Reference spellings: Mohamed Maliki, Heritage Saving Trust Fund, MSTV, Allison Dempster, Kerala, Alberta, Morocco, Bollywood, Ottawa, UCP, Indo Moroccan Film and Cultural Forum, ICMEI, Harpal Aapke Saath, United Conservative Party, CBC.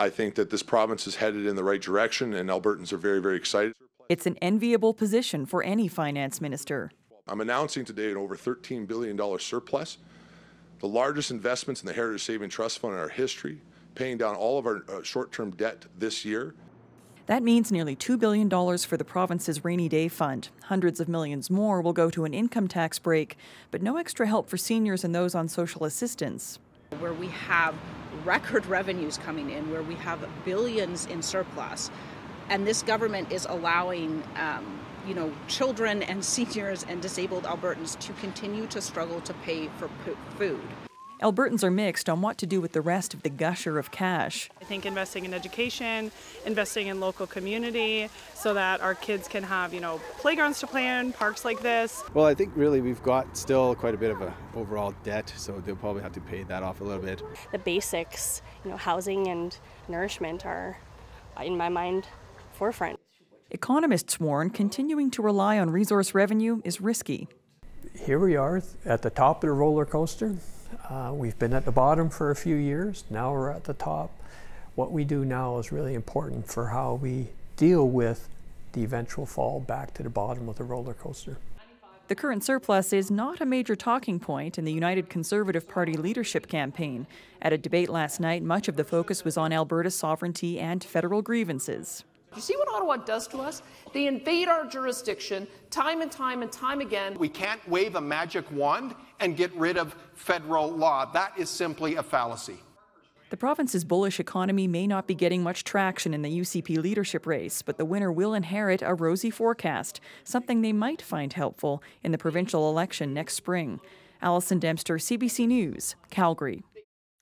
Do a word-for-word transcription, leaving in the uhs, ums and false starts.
I think that this province is headed in the right direction, and Albertans are very, very excited. It's an enviable position for any finance minister. I'm announcing today an over thirteen billion dollars surplus, the largest investments in the Heritage Saving Trust Fund in our history, paying down all of our uh, short-term debt this year. That means nearly two billion dollars for the province's rainy day fund. Hundreds of millions more will go to an income tax break, but no extra help for seniors and those on social assistance. Where we have record revenues coming in, where we have billions in surplus, and this government is allowing um, you know, children and seniors and disabled Albertans to continue to struggle to pay for food. Albertans are mixed on what to do with the rest of the gusher of cash. I think investing in education, investing in local community so that our kids can have, you know, playgrounds to play in, parks like this. Well, I think really we've got still quite a bit of an overall debt, so they'll probably have to pay that off a little bit. The basics, you know, housing and nourishment are, in my mind, forefront. Economists warn continuing to rely on resource revenue is risky. Here we are at the top of the roller coaster. Uh, we've been at the bottom for a few years, now we're at the top. What we do now is really important for how we deal with the eventual fall back to the bottom of the roller coaster. The current surplus is not a major talking point in the United Conservative Party leadership campaign. At a debate last night, much of the focus was on Alberta's sovereignty and federal grievances. You see what Ottawa does to us? They invade our jurisdiction time and time and time again. We can't wave a magic wand and get rid of federal law. That is simply a fallacy. The province's bullish economy may not be getting much traction in the U C P leadership race, but the winner will inherit a rosy forecast, something they might find helpful in the provincial election next spring. Allison Dempster, C B C News, Calgary.